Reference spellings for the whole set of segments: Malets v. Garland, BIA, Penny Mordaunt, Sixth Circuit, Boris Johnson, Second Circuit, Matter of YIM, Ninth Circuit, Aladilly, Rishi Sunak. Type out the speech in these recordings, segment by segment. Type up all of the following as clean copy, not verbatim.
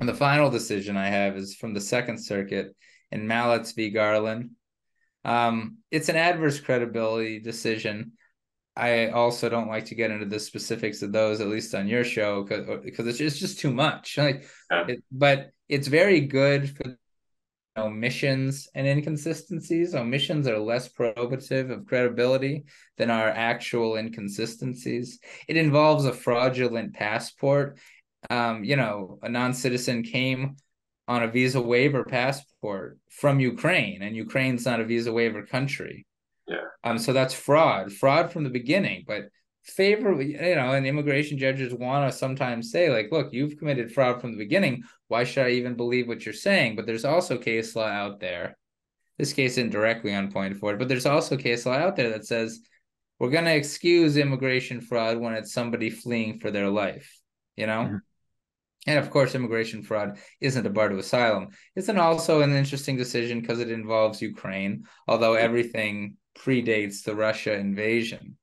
And the final decision I have is from the Second Circuit in Malets v. Garland. It's an adverse credibility decision. I also don't like to get into the specifics of those, at least on your show, because it's just too much. But it's very good for omissions and inconsistencies. Omissions are less probative of credibility than our actual inconsistencies. It involves a fraudulent passport. A non-citizen came on a visa waiver passport from Ukraine, and Ukraine's not a visa waiver country. Yeah. So that's fraud from the beginning. But favorably, and immigration judges want to sometimes say, like, look, you've committed fraud from the beginning. Why should I even believe what you're saying? But there's also case law out there. This case isn't directly on point for it, but there's also case law out there that says we're going to excuse immigration fraud when it's somebody fleeing for their life, Mm-hmm. And of course, immigration fraud isn't a bar to asylum. It's also an interesting decision because it involves Ukraine, although everything predates the Russia invasion.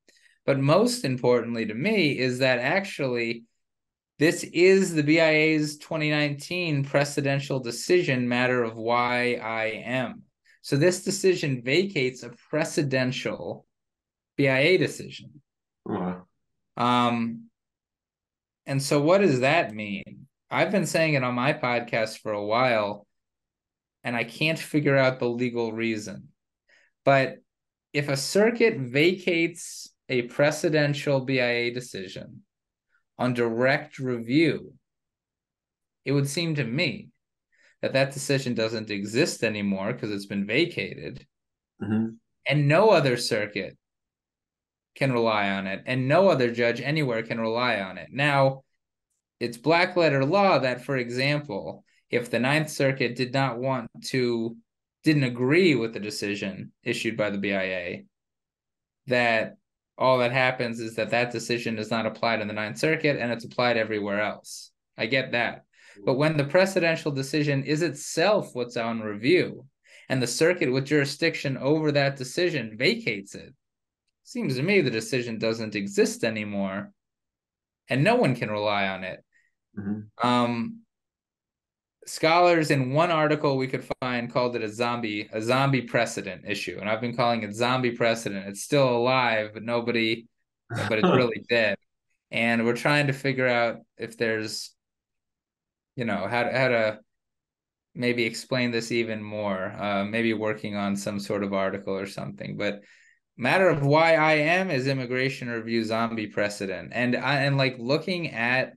But most importantly to me is that actually this is the BIA's 2019 precedential decision, Matter of YIM. So this decision vacates a precedential BIA decision. Wow. And so what does that mean? I've been saying it on my podcast for a while, and I can't figure out the legal reason. But if a circuit vacates a precedential BIA decision on direct review, it would seem to me that that decision doesn't exist anymore because it's been vacated. Mm-hmm. And no other circuit can rely on it, and no other judge anywhere can rely on it. Now, it's black letter law that, for example, if the Ninth Circuit didn't agree with the decision issued by the BIA, that all that happens is that decision is not applied in the Ninth Circuit and it's applied everywhere else. I get that. But when the precedential decision is itself what's on review and the circuit with jurisdiction over that decision vacates it, seems to me the decision doesn't exist anymore and no one can rely on it. Mm-hmm. Scholars in one article we could find called it a zombie precedent issue. And I've been calling it zombie precedent. It's still alive, but it's really dead. And we're trying to figure out if there's, how to maybe explain this even more, maybe working on some sort of article or something. But Matter of YIM is immigration review zombie precedent. And like looking at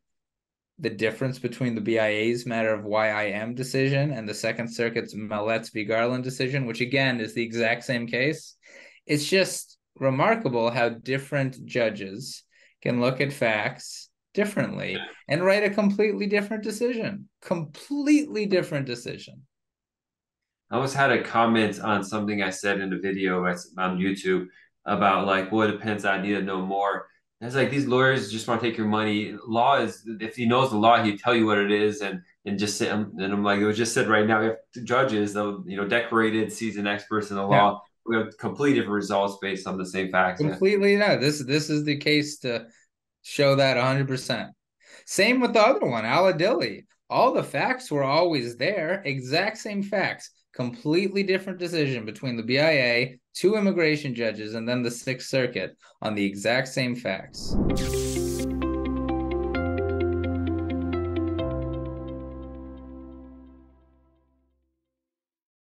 the difference between the BIA's Matter of YIM decision and the Second Circuit's Malets v. Garland decision, which again is the exact same case, it's just remarkable how different judges can look at facts differently and write a completely different decision. I always had a comment on something I said in a video on YouTube about like, well, it depends, I need to know more. It's like these lawyers just want to take your money. Law is, if he knows the law, he'd tell you what it is and just sit. And I'm like, it was just said right now, we have two judges, decorated, seasoned experts in the law. We have completely different results based on the same facts. Completely, yeah. This is the case to show that 100%. Same with the other one, Aladilly. All the facts were always there, exact same facts. Completely different decision between the BIA, two immigration judges, and then the Sixth Circuit on the exact same facts.